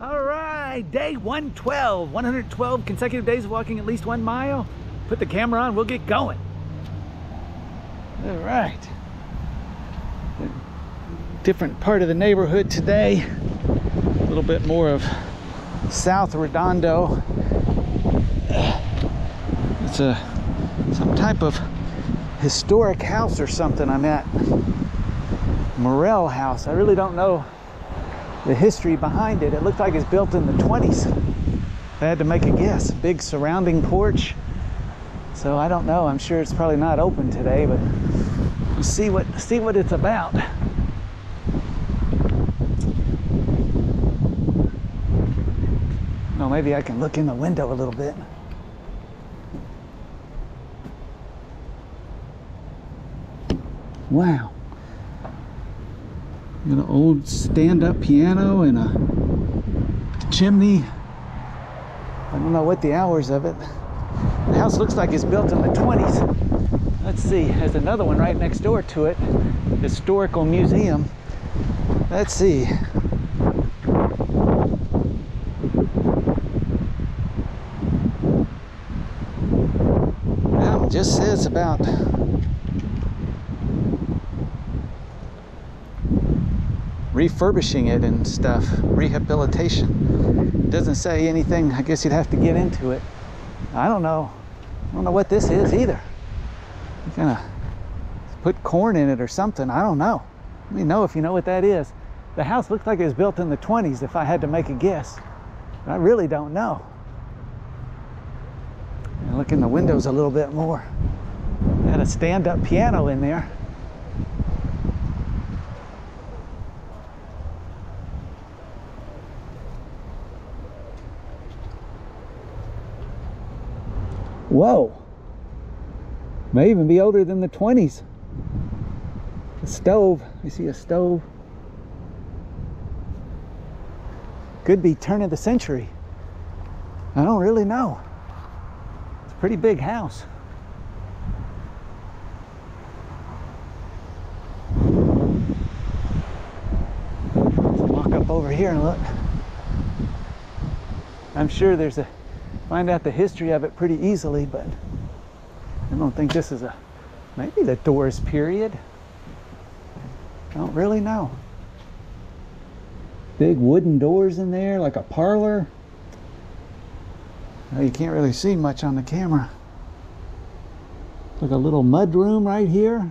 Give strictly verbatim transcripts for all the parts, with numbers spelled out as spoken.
All right, day one twelve, one hundred twelve consecutive days of walking at least one mile. Put the camera on, we'll get going. All right. Different part of the neighborhood today. A little bit more of South Redondo. It's a some type of historic house or something I'm at. Morrell House. I really don't know the history behind it. It looked like it's built in the twenties. I had to make a guess. Big surrounding porch. So I don't know. I'm sure it's probably not open today, but we'll see what see what it's about. No, maybe I can look in the window a little bit. Wow. Got an old stand-up piano and a chimney. I don't know what the hours of it. The house looks like it's built in the twenties. Let's see, there's another one right next door to it. Historical Museum. Let's see. Well, it just says about refurbishing it and stuff, rehabilitation. It doesn't say anything. I guess you'd have to get into it. I don't know. I don't know what this is either. It's gonna put corn in it or something. I don't know. Let me know if you know what that is. The house looks like it was built in the twenties if I had to make a guess. I really don't know. I look in the windows a little bit more. Had a stand-up piano in there. Whoa, may even be older than the twenties. A stove, you see a stove. Could be turn of the century. I don't really know. It's a pretty big house. Let's walk up over here and look. I'm sure there's a find out the history of it pretty easily, but I don't think this is a, maybe the Doors period. I don't really know. Big wooden doors in there, like a parlor. Well, you can't really see much on the camera. Like a little mud room right here.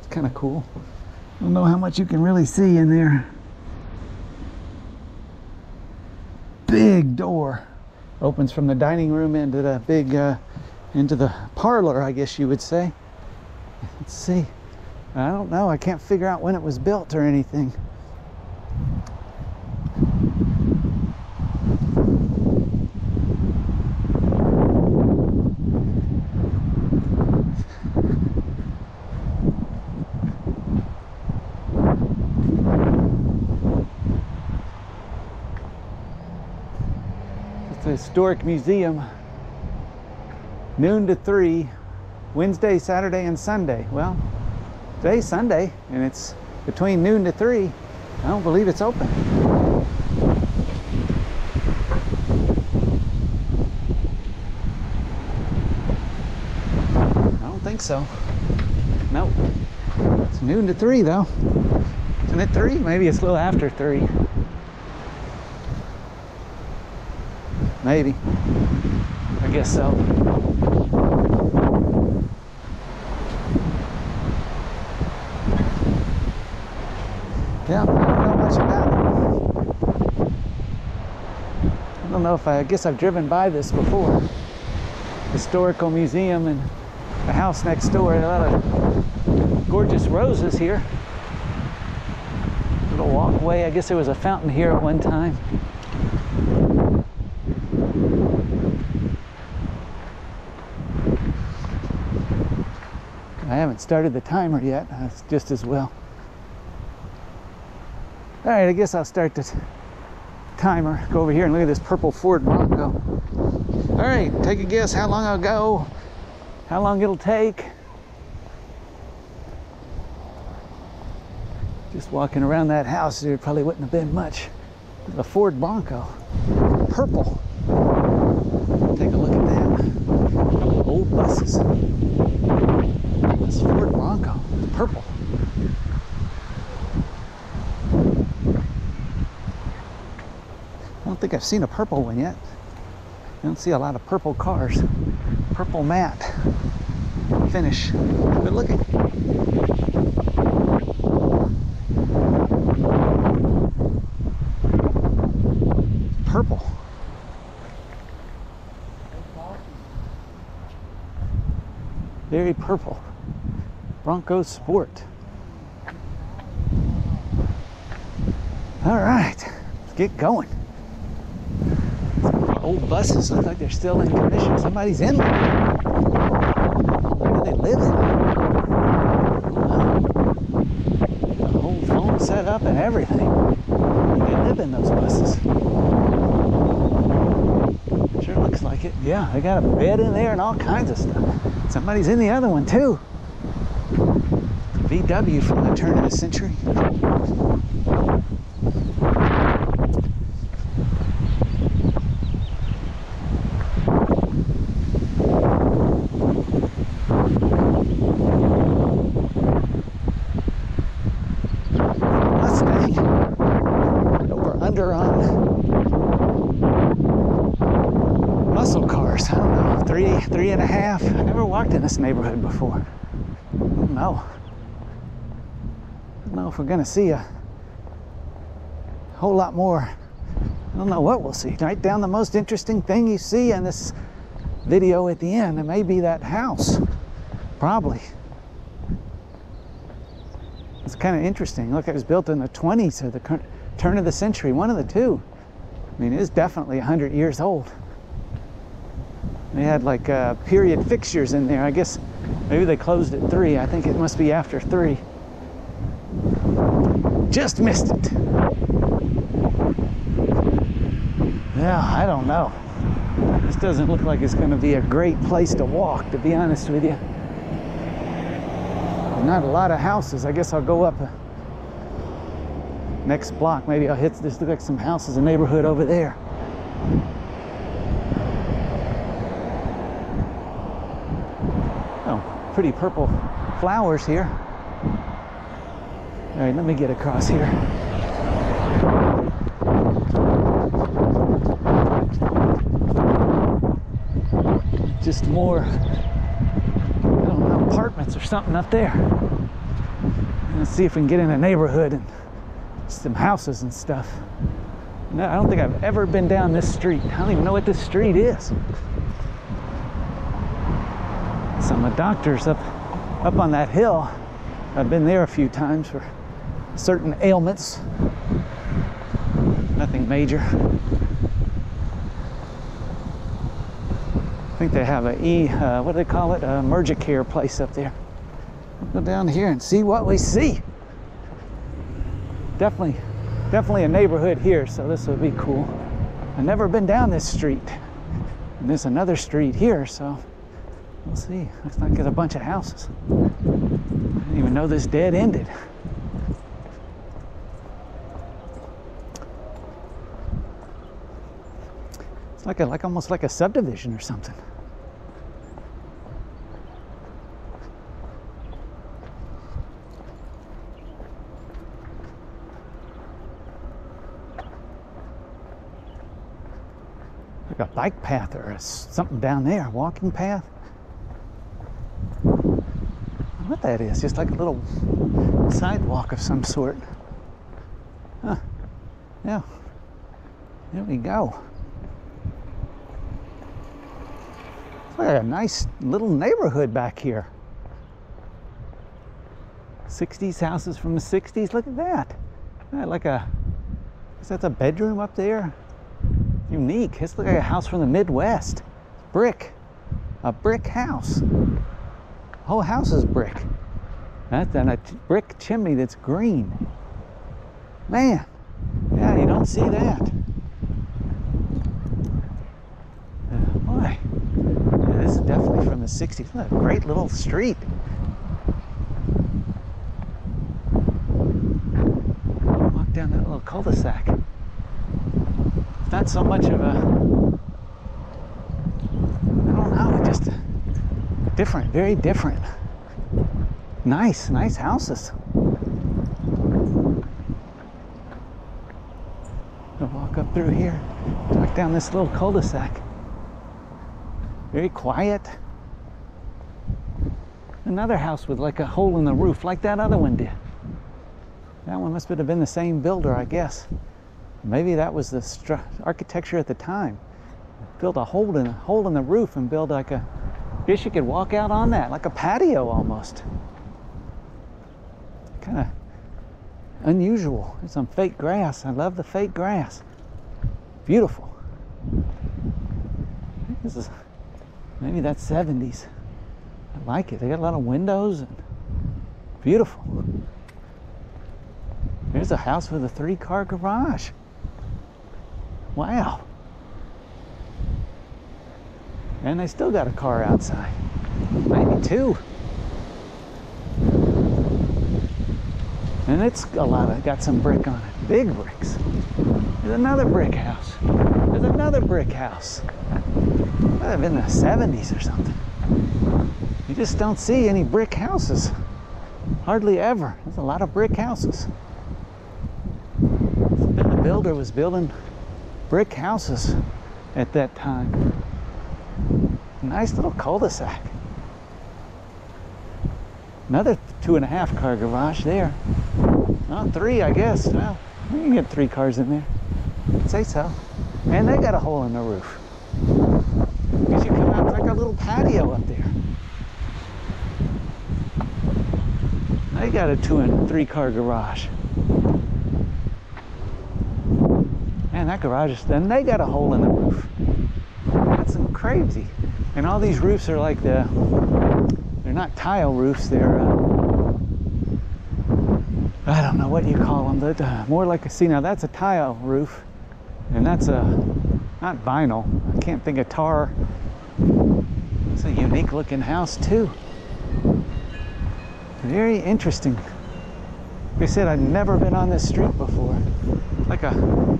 It's kind of cool. I don't know how much you can really see in there. Big door. Opens from the dining room into the big, uh, into the parlor, I guess you would say. Let's see. I don't know. I can't figure out when it was built or anything. Historic Museum, noon to three, Wednesday, Saturday, and Sunday. Well, today's Sunday, and it's between noon to three. I don't believe it's open. I don't think so. Nope. It's noon to three, though. Isn't it three? Maybe it's a little after three. Maybe. I guess so. Yeah, I don't know much about it. I don't know if I, I guess I've driven by this before. Historical Museum and the house next door. A lot of gorgeous roses here. Little walkway. I guess there was a fountain here at one time. I haven't started the timer yet. That's just as well. All right, I guess I'll start this timer. Go over here and look at this purple Ford Bronco. All right, take a guess how long I'll go, how long it'll take. Just walking around that house, there probably wouldn't have been much. a Ford Bronco, purple. Take a look at that. Old buses. This Ford Bronco, purple. I don't think I've seen a purple one yet. You don't see a lot of purple cars. Purple matte finish. Good looking. Purple. Very purple. Bronco Sport. All right, let's get going. Old buses look like they're still in condition. Somebody's in them. Where do they live in? Wow. The whole phone set up and everything. They live in those buses. Sure looks like it. Yeah, they got a bed in there and all kinds of stuff. Somebody's in the other one too. The V W from the turn of the century. This neighborhood before. I don't know. I don't know if we're gonna see a whole lot more. I don't know what we'll see. Write down the most interesting thing you see in this video at the end. It may be that house, probably. It's kind of interesting. Look, it was built in the twenties or the turn of the century, one of the two. I mean, it is definitely one hundred years old. They had like uh, period fixtures in there. I guess maybe they closed at three. I think it must be after three. Just missed it. Yeah, I don't know. This doesn't look like it's going to be a great place to walk, to be honest with you. Not a lot of houses. I guess I'll go up next block. Maybe I'll hit this. Looks like some houses, a neighborhood over there. Pretty purple flowers here. All right, let me get across here. Just more, I don't know, apartments or something up there. Let's see if we can get in a neighborhood and some houses and stuff. No, I don't think I've ever been down this street. I don't even know what this street is. Some doctors up up on that hill. I've been there a few times for certain ailments. Nothing major. I think they have a e uh, what do they call it? A Mergicare place up there. Go down here and see what we see. Definitely, definitely a neighborhood here. So this would be cool. I've never been down this street, and there's another street here. So. We'll see. Looks like there's a bunch of houses. I didn't even know this dead ended. It's like a, like almost like a subdivision or something. Like a bike path or a, something down there, walking path. What that is, just like a little sidewalk of some sort. Huh. Yeah. There we go. It's like a nice little neighborhood back here. sixties houses from the sixties. Look at that. Yeah, like a, is that a bedroom up there? Unique. It's like a house from the Midwest. Brick. A brick house. Whole house is brick. That's a brick chimney that's green. Man, yeah, you don't see that. Uh, boy, yeah, this is definitely from the sixties. What a great little street. Walk down that little cul-de-sac. that's so much of a, I don't know, just different, very different. Nice, nice houses. Gonna walk up through here, walk down this little cul-de-sac. Very quiet. Another house with like a hole in the roof, like that other one did. That one must have been the same builder, I guess. Maybe that was the stru architecture at the time. Built a hole in a hole in the roof and build like a. Guess you could walk out on that, like a patio almost. Kind of unusual. There's some fake grass. I love the fake grass. Beautiful. This is maybe that's seventies. I like it. They got a lot of windows and beautiful. There's a house with a three-car garage. Wow. And they still got a car outside. Maybe two. And it's a lot of, got some brick on it. Big bricks. There's another brick house. There's another brick house. Might have been in the seventies or something. You just don't see any brick houses. Hardly ever. There's a lot of brick houses. Builder was building brick houses at that time. Nice little cul-de-sac. Another two and a half car garage there. Well, three, I guess. Well, you can get three cars in there. I'd say so. And they got a hole in the roof. Because you come out like a little patio up there. They got a two and three car garage. And that garage is, and they got a hole in the roof. That's crazy. And all these roofs are like the, they're not tile roofs, they're, uh, I don't know what you call them, but uh, more like a, see now that's a tile roof, and that's a, not vinyl, I can't think of tar. It's a unique looking house too. Very interesting. Like I said, I've never been on this street before. Like a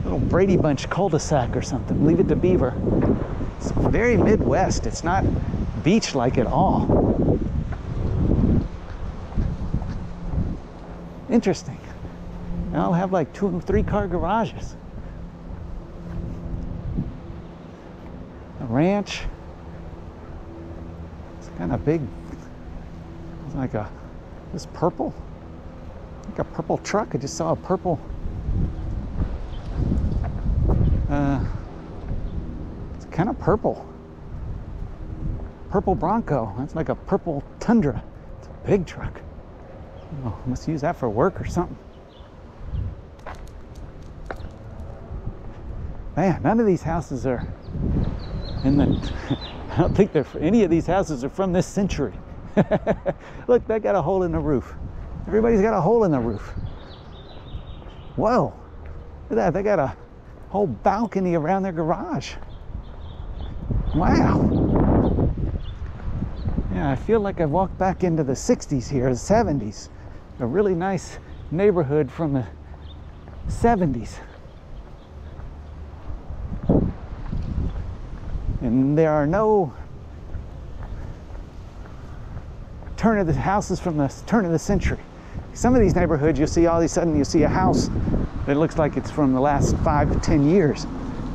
little Brady Bunch cul-de-sac or something. Leave it to Beaver. It's very Midwest. It's not beach-like at all. Interesting. And I'll have like two and three car garages. A ranch. It's kind of big. It's like a, this purple. Like a purple truck. I just saw a purple. Uh, it's kind of purple. Purple Bronco. That's like a purple Tundra. It's a big truck. Oh, I must use that for work or something. Man, none of these houses are in the. I don't think they're any of these houses are from this century. Look, that got a hole in the roof. Everybody's got a hole in the roof. Whoa! Look at that. They got a whole balcony around their garage. Wow! Yeah, I feel like I've walked back into the sixties here, the seventies. A really nice neighborhood from the seventies. And there are no turn of the houses from the turn of the century. Some of these neighborhoods you'll see all of a sudden you see a house that looks like it's from the last five to ten years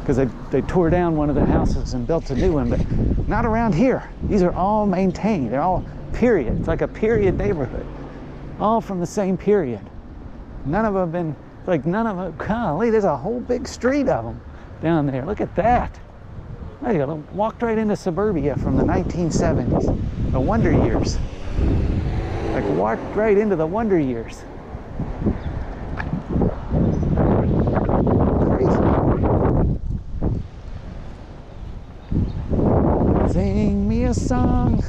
because they, they tore down one of the houses and built a new one, but not around here. These are all maintained. They're all period. It's like a period neighborhood. All from the same period. None of them have been, like none of them, golly, there's a whole big street of them down there. Look at that. There you go. Walked right into suburbia from the nineteen seventies, the Wonder Years. Like walked right into the Wonder Years. Crazy. Sing me a song.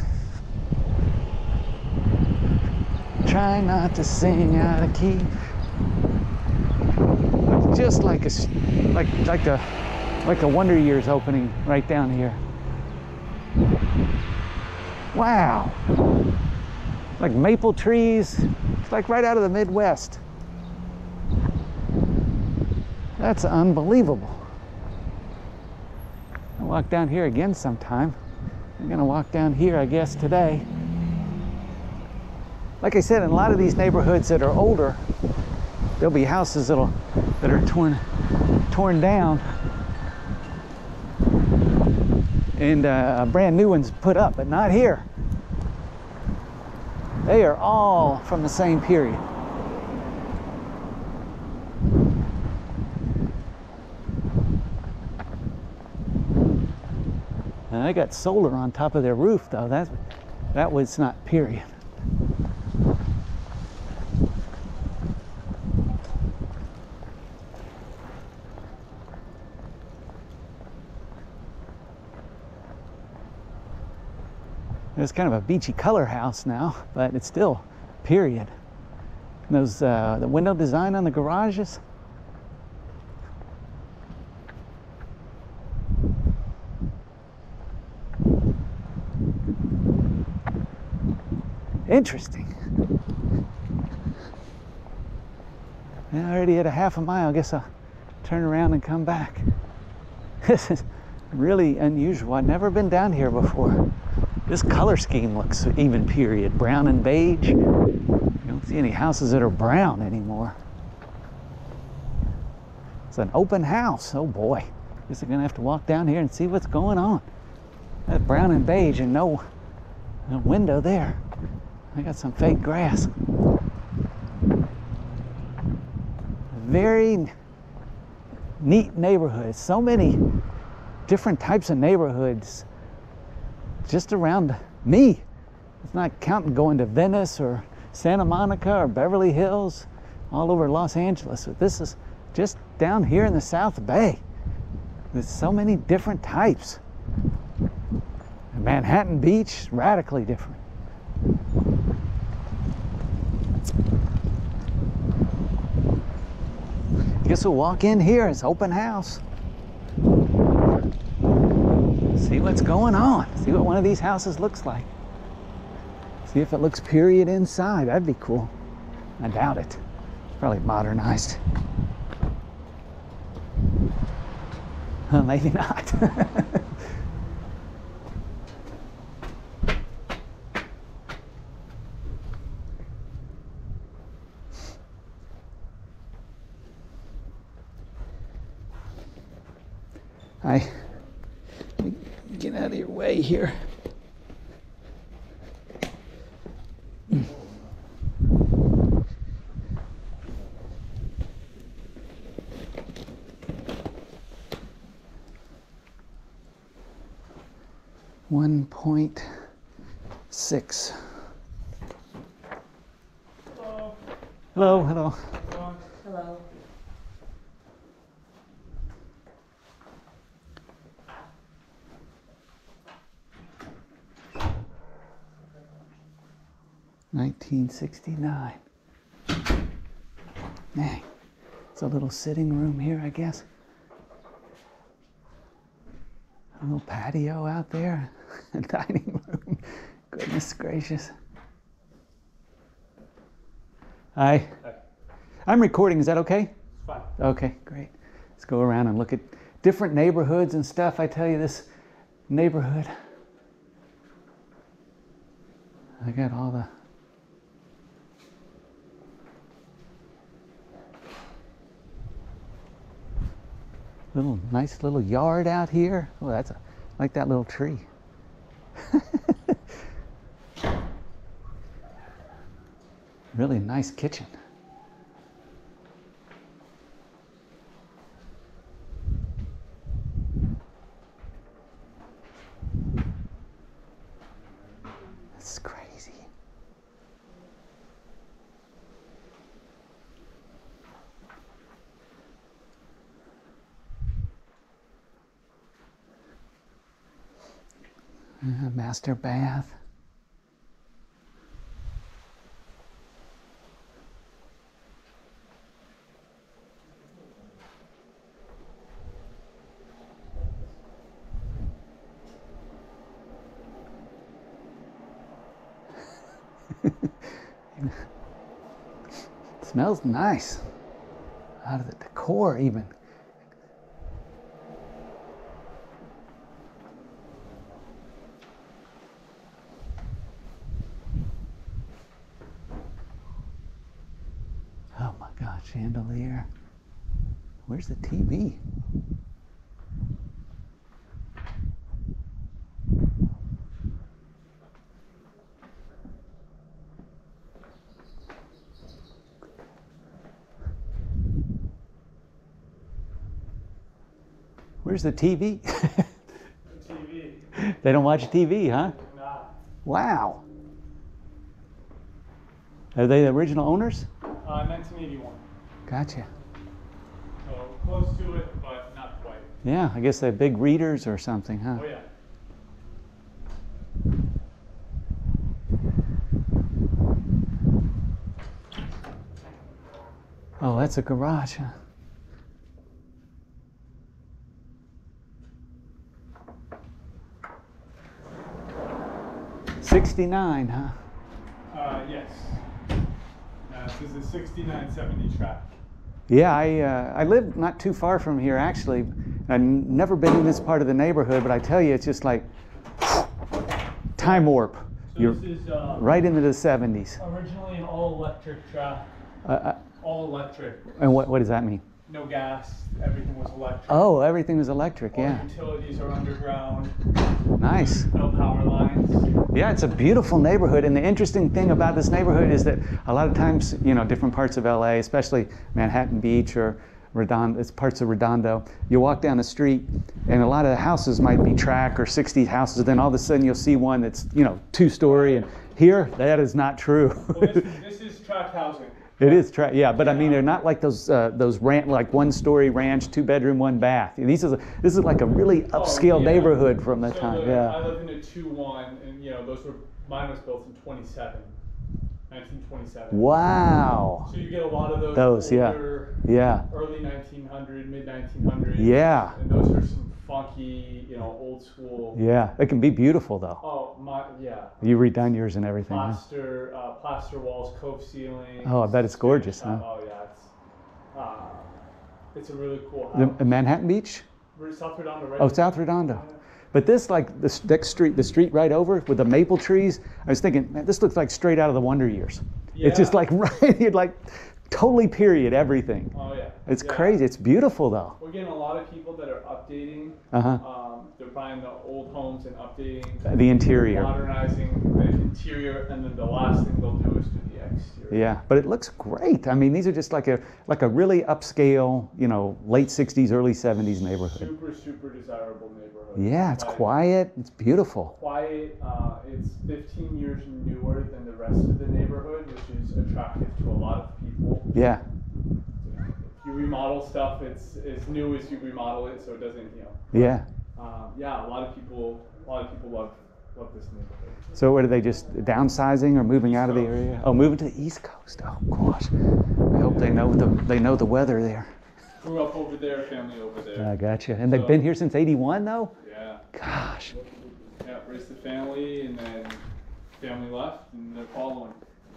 Try not to sing out of key. Just like a, like like the, like a Wonder Years opening right down here. Wow. Like maple trees, it's like right out of the Midwest. That's unbelievable. walk down here again sometime. I'm gonna walk down here, I guess, today. Like I said, in a lot of these neighborhoods that are older, there'll be houses that'll that are torn torn down and uh, brand new ones put up, but not here. They are all from the same period. And they got solar on top of their roof, though. That, that was not period. It's kind of a beachy color house now, but it's still period. And those uh, the window design on the garages. Interesting. Yeah, I already hit a half a mile. I guess I'll turn around and come back. This is really unusual. I've never been down here before. This color scheme looks even period. Brown and beige. You don't see any houses that are brown anymore. It's an open house. Oh boy. Guess I'm gonna have to walk down here and see what's going on. That brown and beige and no, no window there. I got some fake grass. Very neat neighborhood. So many different types of neighborhoods just around me. It's not counting going to Venice or Santa Monica or Beverly Hills, all over Los Angeles. But this is just down here in the South Bay. There's so many different types. And Manhattan Beach, radically different. Guess we'll walk in here. It's open house. See what's going on. See what one of these houses looks like. See if it looks period inside. That'd be cool. I doubt it. Probably modernized. Well, maybe not. I... Get out of your way here. One point six. Hello. Hello. Hello. Hello. Hello. nineteen sixty-nine. Dang. It's a little sitting room here, I guess. A little patio out there. A dining room. Goodness gracious. Hi. Hi. I'm recording. Is that okay? It's fine. Okay, great. Let's go around and look at different neighborhoods and stuff. I tell you, this neighborhood. I got all the... Little nice little yard out here. Oh, that's a, like that little tree. Really nice kitchen. That's crazy. Uh, master bath. Smells nice. Out of the decor even. chandelier. Where's the T V? Where's the T V? The T V. They don't watch T V, huh? Nah. Wow. Are they the original owners? Uh, nineteen eighty-one. Gotcha. So close to it, but not quite. Yeah, I guess they're big readers or something, huh? Oh, yeah. Oh, that's a garage, huh? sixty-nine, huh? Uh, yes. Uh, this is a sixty-nine seventy track. Yeah, I, uh, I live not too far from here, actually. I've never been in this part of the neighborhood, but I tell you, it's just like time warp. So You're this is, uh, right into the seventies. Originally an all-electric track. Uh, uh, all-electric. And what, what does that mean? No gas. Everything was electric. Oh, everything was electric, all yeah. Utilities are underground. Nice. No power lines. Yeah, it's a beautiful neighborhood. And the interesting thing about this neighborhood is that a lot of times, you know, different parts of L A, especially Manhattan Beach or Redondo, it's parts of Redondo, you walk down the street and a lot of the houses might be track or sixties houses, and then all of a sudden you'll see one that's, you know, two-story. And here, that is not true. Well, this, this is track housing. It is track, yeah, but I mean they're not like those uh, those ranch, like one-story ranch, two-bedroom, one-bath. These is a, this is like a really upscale oh, yeah. neighborhood from that so time. The, yeah, I lived in a two one, and you know those were mine was built in twenty-seven, nineteen twenty-seven. Wow. So you get a lot of those. Those, older, yeah, yeah. Early nineteen hundred, mid nineteen hundred. Yeah. And those are some funky, you know, old school. Yeah, it can be beautiful though. Oh my, yeah. You redone yours and everything. Plaster, huh? uh, plaster walls, cove ceilings. Oh, I bet it's gorgeous, huh? Oh yeah, it's, uh, it's a really cool house. The, Manhattan Beach. We're South Redondo, right? Oh, South Redondo. Yeah. But this, like this next street, the street right over with the maple trees, I was thinking, man, this looks like straight out of the Wonder Years. Yeah. It's just like right, you'd like. Totally period, everything. Oh, yeah. It's yeah. crazy. It's beautiful, though. We're getting a lot of people that are updating. Uh-huh. Um, they're buying the old homes and updating. The interior. Modernizing the interior, and then the last thing they'll do is do the exterior. Yeah, but it looks great. I mean, these are just like a like a really upscale, you know, late sixties, early seventies neighborhood. Super, super desirable neighborhood. Yeah, it's but quiet. It's beautiful. Quiet. Uh, it's fifteen years newer than the rest of the neighborhood, which is attractive to a lot of people. Yeah. If you remodel stuff, it's as new as you remodel it, so it doesn't, you know. Yeah. Um, yeah, a lot of people, a lot of people love, love this neighborhood. So what are they just downsizing or moving out of the area? Oh, moving to the East Coast. Oh gosh, I hope they know the they know the weather there. Grew up over there, family over there. I gotcha. And they've been here since eighty-one, though. Yeah. Gosh. Yeah, raised the family, and then family left, and they're following.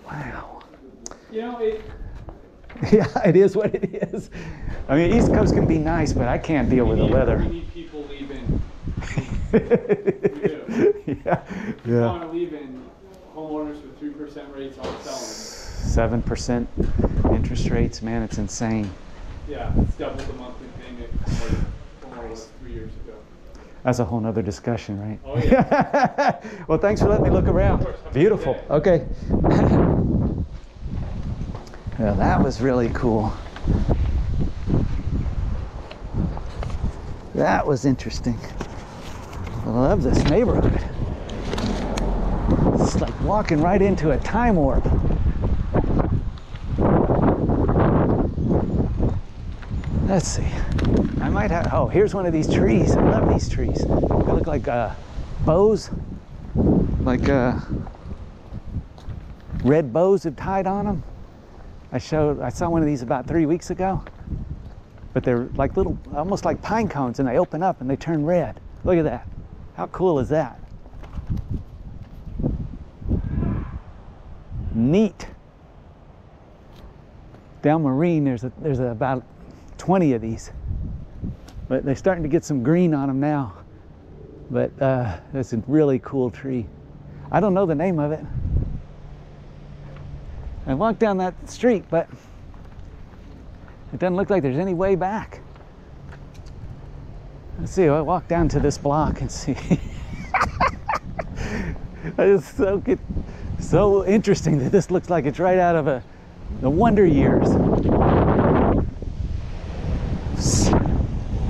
Wow. You know it. Yeah, it is what it is. I mean, East Coast can be nice, but I can't deal we with need, the weather. We need people leaving. We do. Yeah. We yeah. want to leave in homeowners with three percent rates on selling. seven percent interest rates, man, it's insane. Yeah, it's double the monthly payment from almost three years ago. That's a whole other discussion, right? Oh, yeah. Well, thanks for letting me look around. Beautiful. Okay. Well, that was really cool. That was interesting. I love this neighborhood. It's like walking right into a time warp. Let's see. I might have, oh, here's one of these trees. I love these trees. They look like uh, bows, like uh, red bows have tied on them. I showed, I saw one of these about three weeks ago, but they're like little, almost like pine cones, and they open up and they turn red. Look at that. How cool is that? Neat. Down Marine, there's, a, there's a, about twenty of these, but they're starting to get some green on them now. But uh, that's a really cool tree. I don't know the name of it. I walked down that street, but It doesn't look like there's any way back. Let's see, I walk down to this block and see. I just so get so interesting that this looks like it's right out of a the Wonder Years.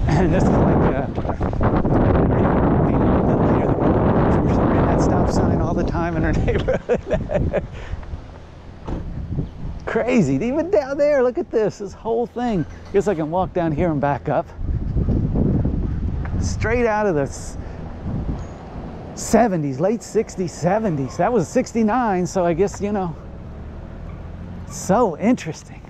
And this is like a, you know, the later that stop sign all the time in our neighborhood. Crazy, even down there, look at this, this whole thing. Guess I can walk down here and back up. Straight out of the seventies, late sixties, seventies. That was sixty-nine, so I guess, you know, so interesting.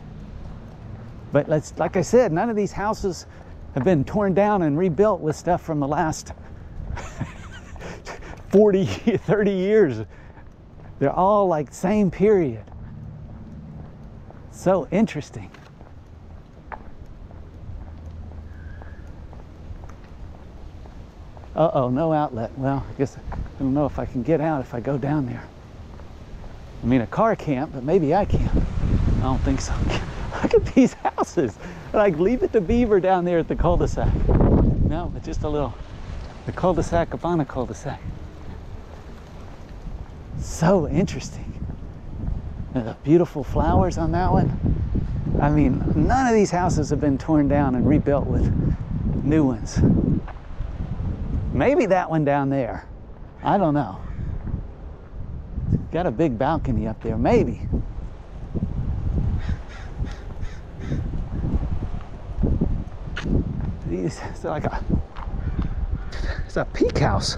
But let's, like I said, none of these houses have been torn down and rebuilt with stuff from the last forty, thirty years. They're all like same period. So interesting. Uh-oh, no outlet. Well, I guess I don't know if I can get out if I go down there. I mean, a car can't, but maybe I can. I don't think so. Look at these houses. Like, Leave It to Beaver down there at the cul-de-sac. No, but just a little. The cul-de-sac upon a cul-de-sac. So interesting. And the beautiful flowers on that one. I mean, none of these houses have been torn down and rebuilt with new ones. Maybe that one down there. I don't know. Got a big balcony up there, maybe. These, it's like a, it's a pink house.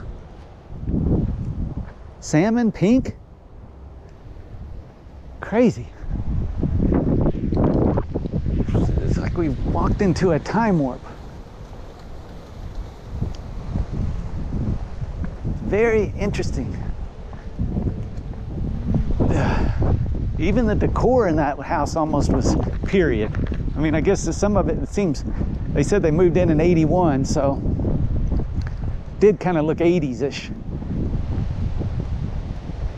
Salmon pink. Crazy. It's like we walked into a time warp. Very interesting. Even the decor in that house almost was period. I mean, I guess some of it, it seems, they said they moved in in eighty-one, so it did kind of look eighties-ish.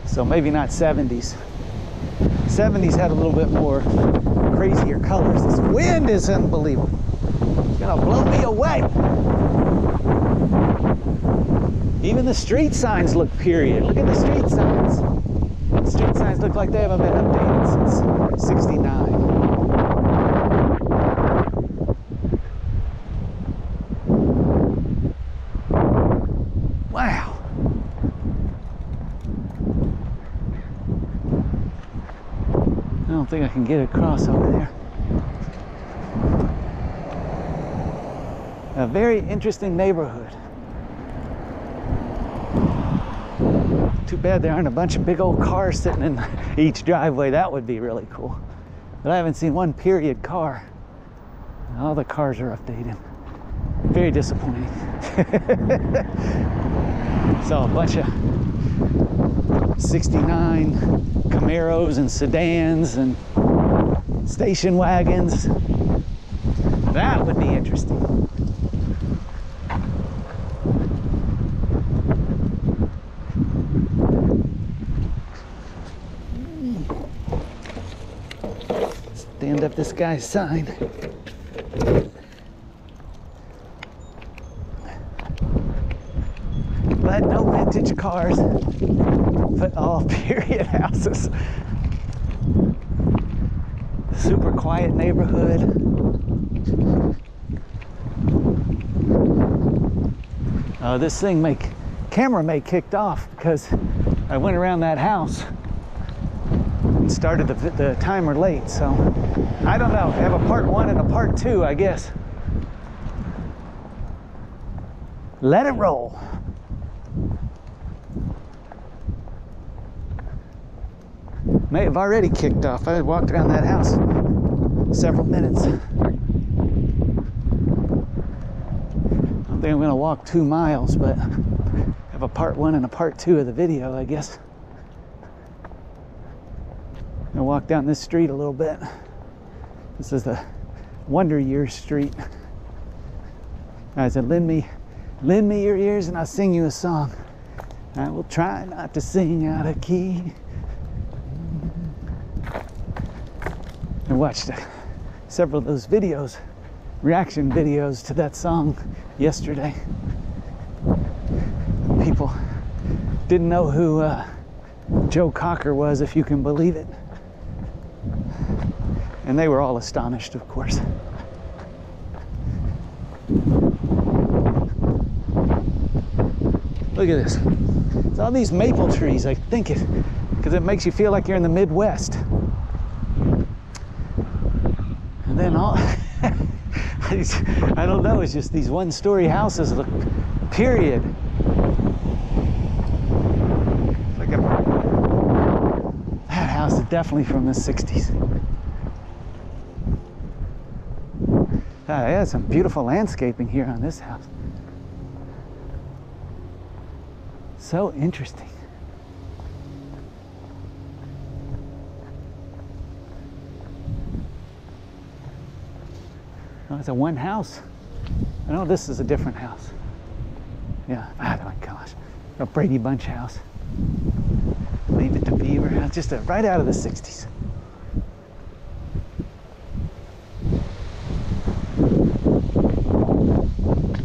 So maybe not seventies. seventies had a little bit more crazier colors. This wind is unbelievable. It's gonna blow me away. Even the street signs look period. Look at the street signs. The street signs look like they haven't been updated since sixty-nine. Wow. I don't think I can get across over there. A very interesting neighborhood. Too bad there aren't a bunch of big old cars sitting in each driveway. That would be really cool. But I haven't seen one period car. All the cars are updated. Very disappointing. Saw a bunch of sixty-nine Camaros and sedans and station wagons. That would be interesting. Stand up this guy's sign. But no vintage cars, but all period houses. Super quiet neighborhood. Oh, this thing may, camera may kicked off because I went around that house. Started the, the timer late, so I don't know. I have a part one and a part two, I guess. Let it roll. May have already kicked off. I had walked around that house several minutes. I don't think I'm gonna walk two miles, but I have a part one and a part two of the video, I guess. I walk down this street a little bit. This is the Wonder Years Street. I said, lend me, lend me your ears and I'll sing you a song. I will try not to sing out of key. And watch the several of those videos, reaction videos to that song yesterday. People didn't know who uh, Joe Cocker was, if you can believe it. And they were all astonished, of course. Look at this. It's all these maple trees, I think it, because it makes you feel like you're in the Midwest. And then all, I don't know, it's just these one-story houses, look, period. It's like a, that house is definitely from the sixties. Ah, yeah, some beautiful landscaping here on this house. So interesting. Oh, it's a one house. I know this is a different house. Yeah, oh my gosh. A Brady Bunch house. Leave It to Beaver house. Just a, right out of the sixties.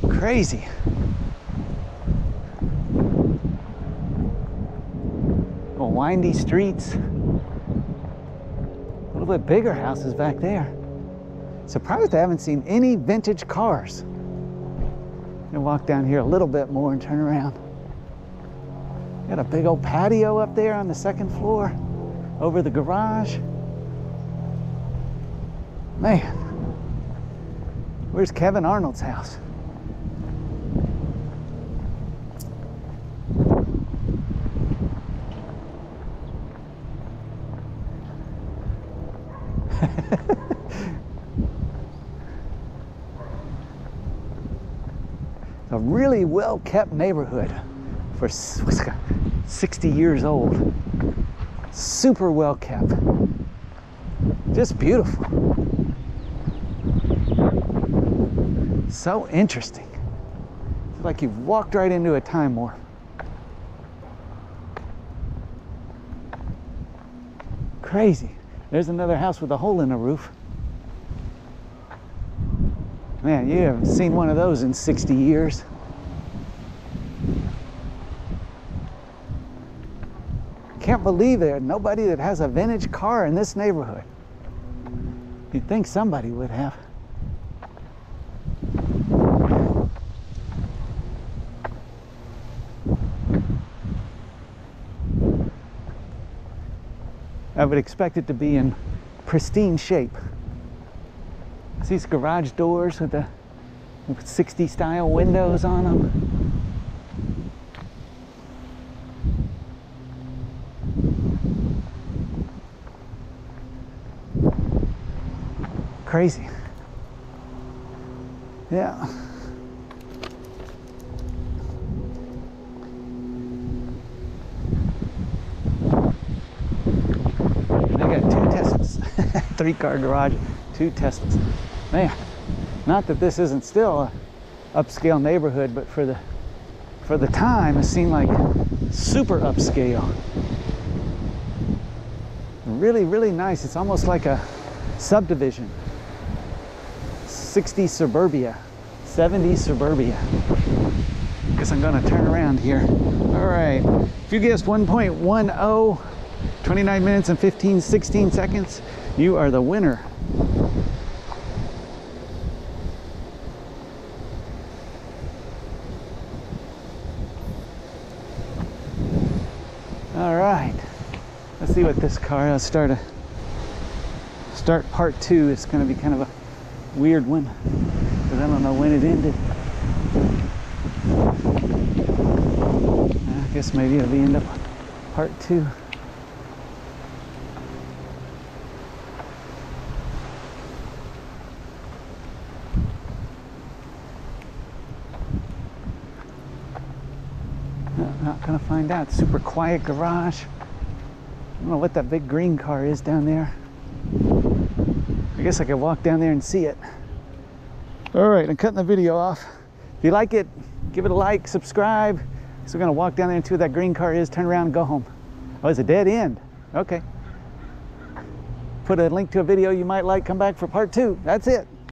Crazy. Windy streets, a little bit bigger houses back there. Surprised I haven't seen any vintage cars. I'm gonna walk down here a little bit more and turn around. Got a big old patio up there on the second floor, over the garage. Man, where's Kevin Arnold's house? A really well-kept neighborhood for sixty years old. Super well-kept. Just beautiful. So interesting. It's like you've walked right into a time warp. Crazy. There's another house with a hole in the roof. Man, you haven't seen one of those in sixty years. Can't believe there's nobody that has a vintage car in this neighborhood. You'd think somebody would have. I would expect it to be in pristine shape. It's these garage doors with the sixties style windows on them. Crazy. Yeah. Three-car garage, two Teslas. Man, not that this isn't still an upscale neighborhood, but for the for the time, it seemed like super upscale. Really, really nice. It's almost like a subdivision. sixties suburbia, seventies suburbia. Guess I'm gonna turn around here. All right, if you guessed one point one oh, twenty-nine minutes and fifteen, sixteen seconds, you are the winner. All right, let's see what this car, let's start a, start part two. It's gonna be kind of a weird one, because I don't know when it ended. I guess maybe it'll be end up part two. Gonna find out. Super quiet garage. I don't know what that big green car is down there. I guess I could walk down there and see it. All right, I'm cutting the video off. If you like it, give it a like, subscribe. So we're gonna walk down there and see what that green car is, turn around and go home. Oh, it's a dead end. Okay. put a link to a video you might like. Come back for part two. That's it.